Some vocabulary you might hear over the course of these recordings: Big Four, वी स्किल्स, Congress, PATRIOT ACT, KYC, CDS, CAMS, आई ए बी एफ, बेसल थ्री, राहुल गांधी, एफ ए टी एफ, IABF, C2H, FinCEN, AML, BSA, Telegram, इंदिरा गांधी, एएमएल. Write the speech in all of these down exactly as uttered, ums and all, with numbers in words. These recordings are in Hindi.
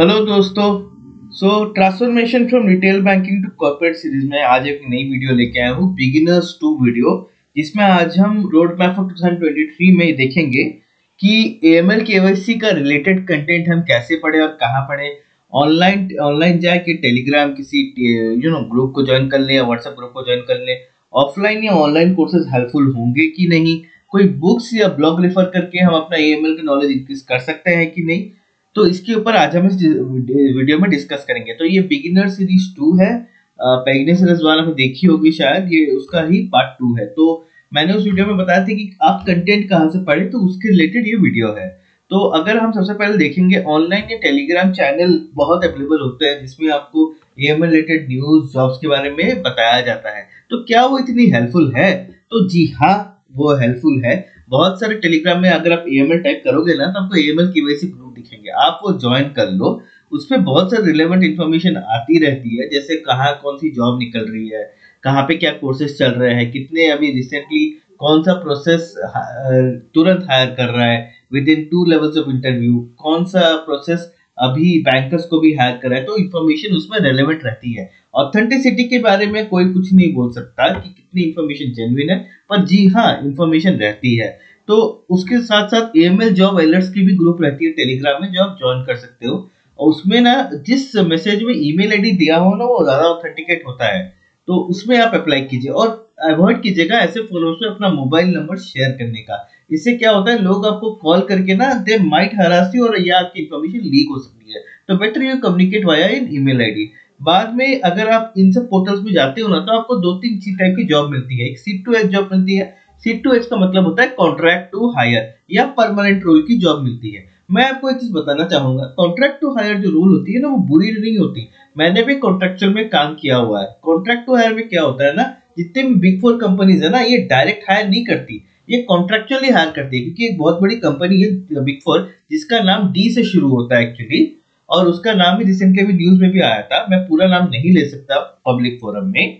हेलो दोस्तों, so transformation from retail banking to corporate series में आज एक नई वीडियो लेके आया हूँ, बिगिनर्स टू वीडियो, जिसमें आज हम रोड मैप ऑफ दो हज़ार तेईस में देखेंगे कि एएमएल केवाईसी का रिलेटेड कंटेंट हम कैसे पढ़े और कहाँ पढ़े। ऑनलाइन ऑनलाइन जाके टेलीग्राम किसी यू नो ग्रुप को ज्वाइन कर लें या व्हाट्सएप ग्रुप को ज्वाइन कर लें। ऑफलाइन या ऑनलाइन कोर्सेज हेल्पफुल होंगे कि नहीं, कोई बुक्स या ब्लॉग रेफर करके हम अपना एएमएल का नॉलेज इंक्रीज कर सकते हैं कि नहीं, तो इसके ऊपर आज हम इस वीडियो में डिस्कस करेंगे। तो ये बिगिनर सीरीज टू है, पैगने सीरीज वाला में देखी होगी शायद, ये उसका ही पार्ट टू है। तो मैंने उस वीडियो में बताया था कि आप कंटेंट कहाँ से पढ़े, तो उसके रिलेटेड ये वीडियो है। तो अगर हम सबसे पहले देखेंगे, ऑनलाइन या टेलीग्राम चैनल बहुत अवेलेबल होते हैं जिसमें आपको एएमएल रिलेटेड न्यूज, जॉब्स के बारे में बताया जाता है। तो क्या वो इतनी हेल्पफुल है? तो जी हाँ, वो हेल्पफुल है। बहुत सारे टेलीग्राम में अगर आप एएमएल टाइप करोगे ना, तो आपको एएमएल केवाईसी ग्रुप दिखेंगे, आप वो ज्वाइन कर लो। उसमें बहुत सारी रिलेवेंट इन्फॉर्मेशन आती रहती है, जैसे कहाँ कौन सी जॉब निकल रही है, कहाँ पे क्या कोर्सेज चल रहे हैं, कितने अभी रिसेंटली कौन सा प्रोसेस तुरंत हायर कर रहा है within two levels of interview, कौन सा प्रोसेस अभी बैंकर्स को भी हायर कर रहा है। तो इन्फॉर्मेशन उसमें रेलेवेंट रहती है। ऑथेंटिसिटी के बारे में कोई कुछ नहीं बोल सकता कि कितनी इन्फॉर्मेशन जेन्युइन है, पर जी हाँ, इन्फॉर्मेशन रहती है। तो उसके साथ साथ एएमएल जॉब अलर्ट्स की भी ग्रुप रहती है टेलीग्राम में, जो आप ज्वाइन कर सकते हो। और उसमें ना जिस मैसेज में ईमेल आईडी दिया हो ना, वो ज्यादा ऑथेंटिकेट होता है, तो उसमें आप अप्लाई कीजिए। और अवॉइड कीजिएगा ऐसे फॉलोअर्स में अपना मोबाइल नंबर शेयर करने का। इससे क्या होता है, लोग आपको कॉल करके ना दे माइट हरास यू, और या आपकी इन्फॉर्मेशन लीक हो सकती है। तो better you communicate via in email ID. बाद में अगर आप इन सब पोर्टल्स में जाते हो ना, तो आपको दो तीन ची टाइप की जॉब मिलती है। एक सी टू एच जॉब मिलती है। सी टू एच का मतलब होता है कॉन्ट्रैक्ट टू हायर या परमानेंट रोल की जॉब मिलती है। मैं आपको एक चीज बताना चाहूंगा, कॉन्ट्रैक्ट टू हायर जो रोल होती है ना, वो बुरी नहीं होती। मैंने भी कॉन्ट्रेक्चुअल में काम किया हुआ है। कॉन्ट्रैक्ट टू हायर में क्या होता है ना, जितने भी बिग फोर कंपनीज है ना, ये डायरेक्ट हायर नहीं करती, ये कॉन्ट्रेक्चुअली हायर करती है, क्योंकि एक बहुत बड़ी कंपनी है बिग फोर, जिसका नाम डी से शुरू होता है एक्चुअली, और उसका नाम भी रिसेंटली भी न्यूज में भी आया था। मैं पूरा नाम नहीं ले सकता पब्लिक फोरम में।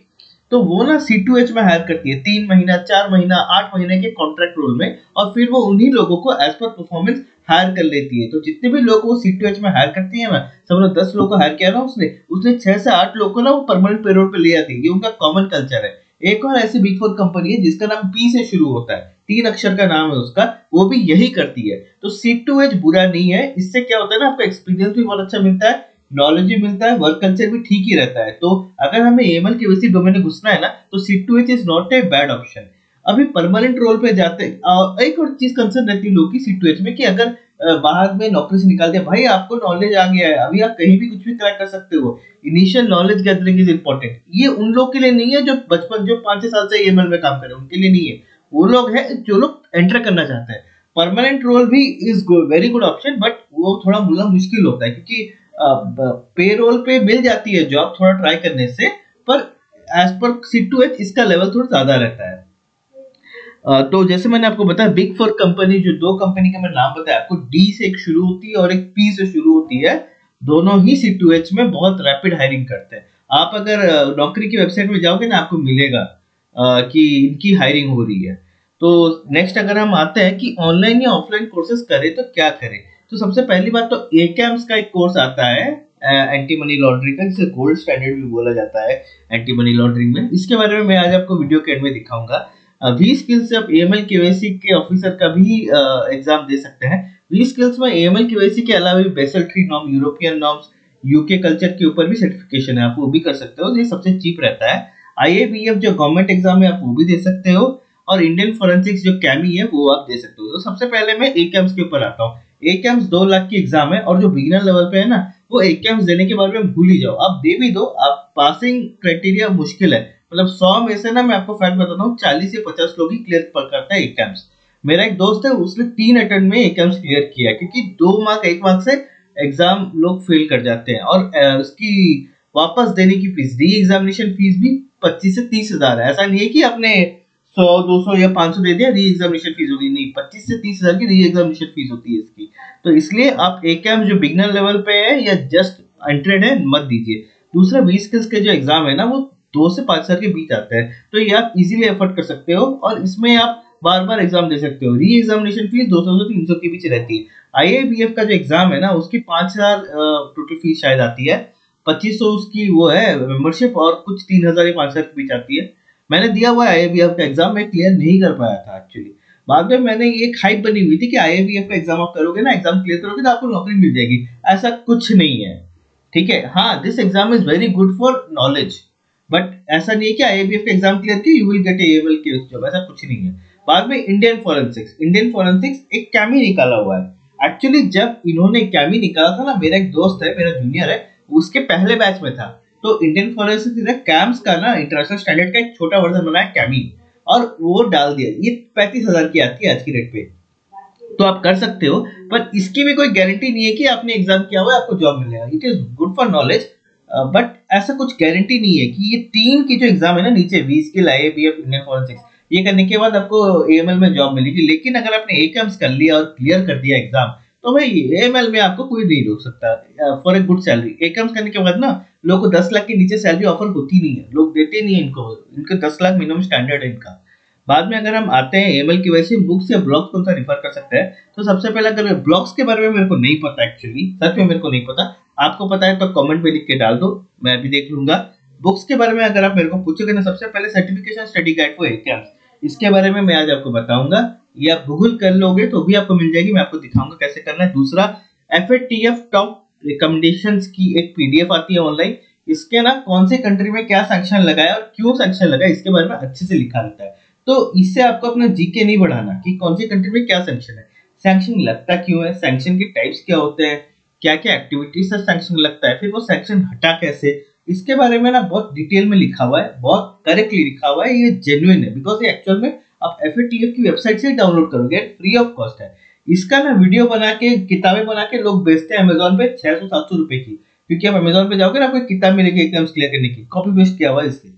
तो वो ना सी टू एच में हायर करती है, तीन महीना, चार महीना, आठ महीने के कॉन्ट्रैक्ट रोल में, और फिर वो उन्हीं लोगों को एज पर परफॉर्मेंस हायर कर लेती है। तो जितने भी लोग वो सी टू एच में हायर करती है ना, समझो दस लोग को हायर किया ना उसने, उसने छह से आठ लोग को ना वो परमानेंट पेरोल पे ले जाती है। ये उनका कॉमन कल्चर है। एक और ऐसी बिग फोर कंपनी है जिसका नाम पी से शुरू होता है, तीन अक्षर का नाम है उसका, वो भी यही करती है। तो सी टू एच बुरा नहीं है। इससे क्या होता है ना, आपका एक्सपीरियंस भी बहुत अच्छा मिलता है, नॉलेज भी मिलता है, वर्क कल्चर भी ठीक ही रहता है। तो अगर हमें एएमएल केवाईसी डोमेन में घुसना है ना, तो C to H is not a bad option. अभी परमानेंट रोल पे जाते हैं, एक और चीज कंसर्न रहती है लोग की सी टू एच में, कि अगर बाद में नौकरी से निकाल दिया, भाई आपको नॉलेज आ गया है, अभी आप कहीं भी कुछ भी क्रैक कर सकते हो। Initial knowledge gathering is important. ये उन लोग के लिए नहीं है जो बचपन जो पांच छह साल से एएमएल में काम कर रहे हैं, उनके लिए नहीं है। वो लोग हैं जो लोग एंटर करना चाहते हैं। परमानेंट रोल भी is very good option, but वो थोड़ा मुला मुश्किल होता है, क्योंकि पे रोल पे मिल जाती है जॉब थोड़ा ट्राई करने से, पर एज पर सी टू एच इसका लेवल थोड़ा ज्यादा रहता है। आ, तो जैसे मैंने आपको बताया, बिग फोर कंपनी, जो दो कंपनी का मैंने नाम बताया आपको, डी से एक शुरू होती है और एक पी से शुरू होती है, दोनों ही सी टू एच में बहुत रैपिड हायरिंग करते हैं। आप अगर नौकरी की वेबसाइट में जाओगे ना, आपको मिलेगा आ, कि इनकी हायरिंग हो रही है। तो नेक्स्ट अगर हम आते हैं कि ऑनलाइन या ऑफलाइन कोर्सेज करें तो क्या करें, तो सबसे पहली बात तो ए कैम्स का एक कोर्स आता है एंटी मनी लॉन्ड्रिंग का, जिसे गोल्ड स्टैंडर्ड भी बोला जाता है एंटी मनी लॉन्ड्रिंग में। इसके बारे में मैं आज आपको वीडियो के एंड में दिखाऊंगा। वी स्किल्स से आप एएमएल केवाईसी के ऑफिसर का भी एग्जाम दे सकते हैं। वी स्किल्स में एएमएल केवाईसी के अलावा भी बेसल थ्री norm, European norms, UK culture के ऊपर भी सर्टिफिकेशन है, आप वो भी कर सकते हो, ये सबसे चीप रहता है। आईएबीएफ जो गवर्नमेंट एग्जाम है, आप वो भी दे सकते हो, और इंडियन फॉरेंसिक्स जो कैमी है, वो आप दे सकते हो। तो सबसे पहले मैं ए कैम्स के ऊपर आता हूँ। ए कैम्स दो लाख की एग्जाम है, और जो बिगिनर लेवल पे है ना, वो ए कैम्स देने के बारे में भूल ही जाओ। आप दे भी दो, आप पासिंग क्राइटेरिया मुश्किल है, मतलब सौ में से ना, मैं आपको फैक्ट बताता हूँ, चालीस से पचास लोग ही क्लियर करता है ए कैम्स। मेरा एक दोस्त है, उसने तीन अटेम्प्ट में ए कैम्स क्लियर किया, क्योंकि दो मार्क एक मार्क से एग्जाम लोग फेल कर जाते हैं। और उसकी वापस देने की फीस, री एग्जामिनेशन फीस भी पच्चीस से तीस हजार है। ऐसा नहीं है कि आपने सौ दो सौ या पाँच सौ दे दिया, री एग्जामिनेशन फीस होगी, नहीं, पच्चीस से तीस हजार की री एग्जामिनेशन फीस होती है इसकी। तो इसलिए आप ए कैम्स जो बिगनर लेवल पे है या जस्ट एंट्रेड है, मत दीजिए। दूसरा, वी स्किल्स के जो एग्जाम है ना, वो दो से पाँच हजार के बीच आता है, तो ये आप इजीली एफर्ट कर सकते हो। और इसमें आप बार बार एग्जाम दे सकते हो। री एग्जामिनेशन फीस दो सौ से तीन सौ के बीच रहती है। आई ए बी एफ का जो एग्जाम है ना उसकी पाँच हज़ार टोटल फीस शायद आती है, पच्चीस सौ उसकी वो है मेम्बरशिप और कुछ तीन हज़ार या पाँच हज़ार के बीच आती है। मैंने दिया हुआ है आई ए बी एफ का एग्जाम, मैं क्लियर नहीं कर पाया था एक्चुअली। बाद में मैंने एक हाइप बनी हुई थी कि आई ए बी एफ का एग्जाम आप करोगे ना, एग्जाम क्लियर करोगे तो आपको नौकरी मिल जाएगी, ऐसा कुछ नहीं है, ठीक है। हाँ, this exam is very good for knowledge, but ऐसा नहीं है कि आई ए बी एफ का एग्जाम क्लियर किया you will get A M L case job, ऐसा कुछ नहीं है। बाद में इंडियन फॉरेंसिक्स इंडियन फॉरेंसिक्स एक कैमी निकाला हुआ है। एक्चुअली जब इन्होंने कैमी निकाला था ना, मेरा एक दोस्त है, मेरा जूनियर है, उसके पहले बैच में था, तो इंडियन फॉरेंसिक्स कैम्स का ना इंटरनेशनल स्टैंडर्ड का एक छोटा वर्जन बनाया कैमी और वो डाल दिया। ये पैंतीस हजार की आती है आज की रेट पे, तो आप कर सकते हो, पर इसकी भी कोई गारंटी नहीं है कि आपने एग्जाम किया हुआ है आपको जॉब मिलेगा। It is good for knowledge, but ऐसा कुछ गारंटी नहीं है कि ये तीन की जो एग्जाम है ना नीचे वीस के आई ए बी एफ Indian forensics, ये करने के बाद आपको ए एम एल में जॉब मिलेगी। लेकिन अगर आपने ए कैम्स कर लिया और क्लियर कर दिया एग्जाम, तो भाई ए एम एल में आपको कोई नहीं रोक सकता for a good salary. ACAMS करने के बाद ना लोग को दस लाख के नीचे सैलरी ऑफर होती नहीं है, लोग देते नहीं है इनको, इनके दस लाख मिनिमम स्टैंडर्ड है इनका। बाद में अगर हम आते हैं ए एम एल की वैसे बुक्स या ब्लॉग्स कौन सा रिफर कर सकते हैं, तो सबसे पहले अगर ब्लॉग्स के बारे में मेरे को नहीं पता एक्चुअली, सच में मेरे को नहीं पता, आपको पता है तो कमेंट में लिख के डाल दो, मैं भी देख लूंगा। बुक्स के बारे में अगर आप मेरे को पूछोगे ना, सबसे पहले certification study guide for ACAMS, इसके बारे में मैं आज आपको बताऊंगा, या आप गूगल कर लोगे तो भी आपको मिल जाएगी, मैं आपको दिखाऊंगा कैसे करना है। दूसरा एफ ए टी एफ top recommendations की एक पी डी एफ आती है ऑनलाइन, इसके ना कौन से कंट्री में क्या सैंक्शन लगाया और क्यों सैंक्शन लगाया इसके बारे में अच्छे से लिखा रहता है, तो इससे आपको अपना जीके नहीं बढ़ाना कि कौन से कंट्री में क्या सैंक्शन है, सैंक्शन लगता क्यों है, सैंक्शन के टाइप्स क्या होते हैं, क्या क्या एक्टिविटीज से सैंक्शन लगता है, फिर वो सैंक्शन हटा कैसे, इसके बारे में ना बहुत डिटेल में लिखा हुआ है, बहुत करेक्टली लिखा हुआ है। ये जेन्युइन है बिकॉज ये एक्चुअल में आप एफ ए टी एफ की वेबसाइट से डाउनलोड करोगे, फ्री ऑफ कॉस्ट है। इसका ना वीडियो बना के किताबें बना के लोग बेचते हैं अमेजोन पे छह सौ सात सौ रुपए की, क्योंकि आप अमेजोन पे जाओगे ना आपको किताब मिलेगी एग्जाम्स क्लियर करने की, कॉपी पेस्ट किया हुआ है इसके,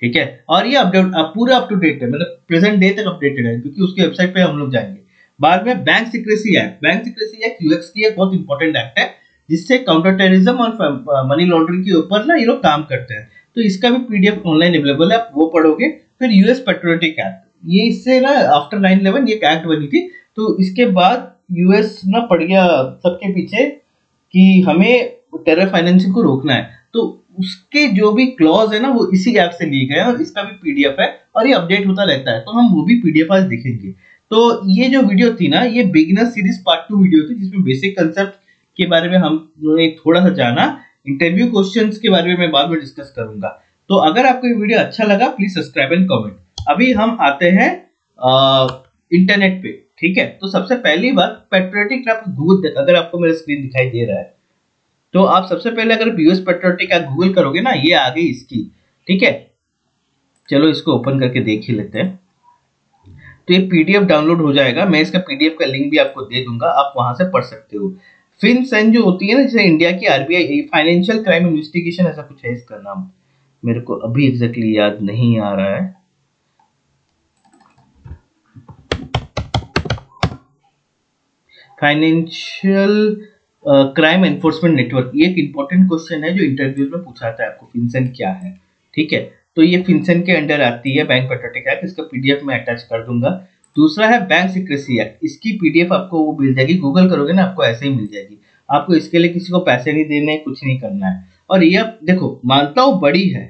ठीक है। और ये अपडेट पूरा अप टू डेट है, मतलब प्रेजेंट डे तक अपडेटेड है, क्योंकि उसकी वेबसाइट पे हम लोग जाएंगे। बाद में bank secrecy act bank secrecy act UX की एक बहुत इंपॉर्टेंट एक्ट है, जिससे काउंटर टेररिज्म और मनी लॉन्ड्रिंग के ऊपर ना ये लोग काम करते हैं, तो इसका भी P D F online available है, आप वो पढ़ोगे। फिर यूएस पेट्रियोटिक एक्ट, ये इससे ना आफ्टर नाइन इलेवन ये एक एक्ट बनी थी, तो इसके बाद यूएस ना पड़ गया सबके पीछे कि हमें टेरर फाइनेंसिंग को रोकना है, तो उसके जो भी क्लॉज है ना वो इसी ऐप से लिए गए हैं और इसका भी पी डी एफ है और ये अपडेट होता रहता है, तो हम वो भी पी डी एफ आज देखेंगे। तो ये जो वीडियो थी ना ये beginner series part two video थी, जिसमें बेसिक कंसेप्ट के बारे में हमने थोड़ा सा जाना, इंटरव्यू क्वेश्चंस के बारे में मैं बाद में डिस्कस करूंगा। तो अगर आपको ये वीडियो अच्छा लगा प्लीज सब्सक्राइब एंड कमेंट। अभी हम आते हैं इंटरनेट पे, ठीक है। तो सबसे पहली बात पेट्रियोटिक आप गूगल, अगर आपको मेरा स्क्रीन दिखाई दे रहा है तो आप सबसे पहले अगर यूएस पेट्रियोटिक आप गूगल करोगे ना, ये आ गई इसकी, ठीक है। चलो इसको ओपन करके देख ही लेते हैं, तो ये पी डी एफ डाउनलोड हो जाएगा, मैं इसका पी डी एफ का लिंक भी आपको दे दूंगा, आप वहां से पढ़ सकते हो। फिनसेन जो होती है ना, जैसे इंडिया की R B I financial crime investigation, ऐसा कुछ है इसका नाम, मेरे को अभी एग्जैक्टली याद नहीं आ रहा है। फाइनेंशियल क्राइम एनफोर्समेंट नेटवर्क, ये एक इंपॉर्टेंट क्वेश्चन है जो इंटरव्यूज में पूछा जाता है आपको, फिनसेन क्या है, ठीक है। तो ये फिनसेन के अंडर आती है बैंक पेट्रियोटिक एक्ट, इसका पी डी एफ मैं अटैच कर दूंगा। दूसरा है बैंक सिक्रेसी एक्ट, इसकी पी डी एफ आपको वो मिल जाएगी, गूगल करोगे ना आपको ऐसे ही मिल जाएगी, आपको इसके लिए किसी को पैसे नहीं देने, कुछ नहीं करना है। और ये आप देखो, मानता हूँ बड़ी है,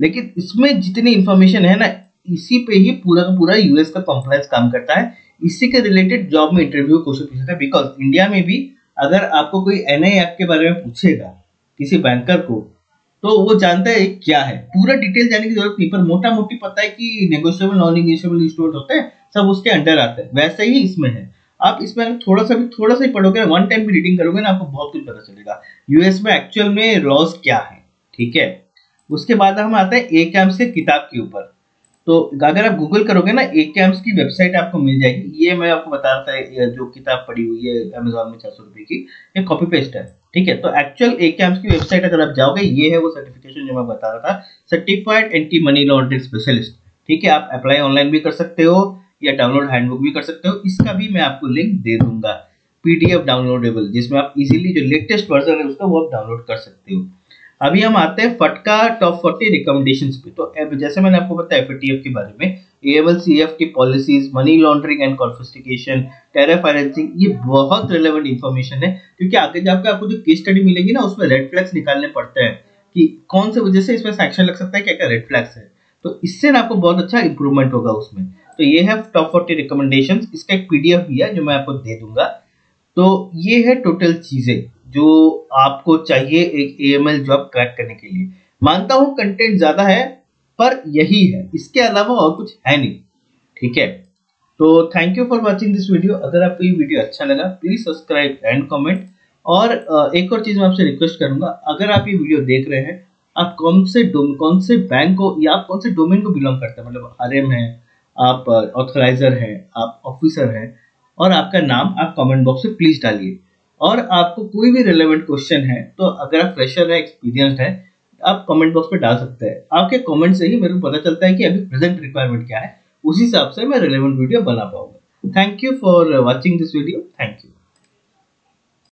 लेकिन इसमें जितनी इंफॉर्मेशन है ना इसी पे ही पूरा का पूरा यूएस का कॉम्प्लायंस काम करता है, इसी के रिलेटेड जॉब में इंटरव्यू क्वेश्चन पूछता है। बिकॉज इंडिया में भी अगर आपको कोई एन आई ए एक्ट के बारे में पूछेगा किसी बैंकर को, तो वो जानता है क्या है, पूरा डिटेल जाने की जरूरत नहीं, पर मोटा मोटी पता है कि नेगोशिएबल नॉन नेगोशिएबल इंस्ट्रूमेंट होते हैं, सब उसके अंडर आते हैं। वैसे ही इसमें है, आप इसमें अगर थोड़ा सा भी थोड़ा सा ही पढ़ोगे, वन टाइम भी रीडिंग करोगे ना, आपको बहुत कुछ पता चलेगा यूएस में एक्चुअल में लॉज क्या है, ठीक है। उसके बाद हम आते हैं ए कैम्स से किताब के ऊपर, तो अगर आप गूगल करोगे ना ए कैम्स की वेबसाइट आपको मिल जाएगी। ये मैं आपको बता रहा था जो किताब पड़ी हुई है अमेजोन में चार सौ रुपए की, ये कॉपी पेस्ट है, ठीक है। तो एक्चुअल ए कैम्स की वेबसाइट अगर आप जाओगे, ये है वो सर्टिफिकेशन जो मैं बता रहा था, certified anti money laundering specialist, ठीक है। आप अप्लाई ऑनलाइन भी कर सकते हो या डाउनलोड हैंडबुक भी कर सकते हो, इसका भी मैं आपको लिंक दे दूंगा, पी डी एफ डाउनलोडेबल, जिसमें आप इजीली जो लेटेस्ट वर्जन है उसका वो आप डाउनलोड कर सकते हो। अभी हम आते हैं फटका टॉप फोर्टी रिकमेंडेशंस पे, तो जैसे मैंने आपको बताया एफ ए टी एफ के बारे में, A M L C F की policies, money laundering and confiscation, terror financing, ये बहुत रेलेवेंट इन्फॉर्मेशन है क्योंकि आगे जाकर आपको जो केस स्टडी मिलेगी ना उसमें रेड फ्लैग्स निकालने पड़ते हैं कि कौन से वजह से इसमें सेक्शन लग सकता है, क्या क्या रेड फ्लैग्स है, तो इससे ना आपको बहुत अच्छा इंप्रूवमेंट होगा उसमें। तो ये है टॉप फोर्टी रिकमेंडेशंस, इसका एक पीडीएफ भी है जो मैं आपको दे दूंगा। तो ये है टोटल चीजें जो आपको चाहिए एक A M L job crack करने के लिए। मानता हूं कंटेंट ज्यादा है पर यही है, इसके अलावा और कुछ है नहीं, ठीक है। तो thank you for watching this video. अगर आपको ये वीडियो अच्छा लगा प्लीज सब्सक्राइब एंड कमेंट। और एक और चीज मैं आपसे रिक्वेस्ट करूंगा, अगर आप ये वीडियो देख रहे हैं, आप कौन से कौन से बैंक को या आप कौन से डोमेन को बिलोंग करते हैं, मतलब आर एम है आप, ऑथराइजर है आप, ऑफिसर है, और आपका नाम आप कमेंट बॉक्स में प्लीज डालिए। और आपको कोई भी रेलेवेंट क्वेश्चन है तो अगर आप फ्रेशर है, एक्सपीरियंस्ड है, आप कमेंट बॉक्स में डाल सकते हैं। आपके कमेंट से ही मेरे को पता चलता है कि अभी प्रेजेंट रिक्वायरमेंट क्या है, उसी हिसाब से मैं रेलेवेंट वीडियो बना पाऊंगा। Thank you for watching this video. Thank you.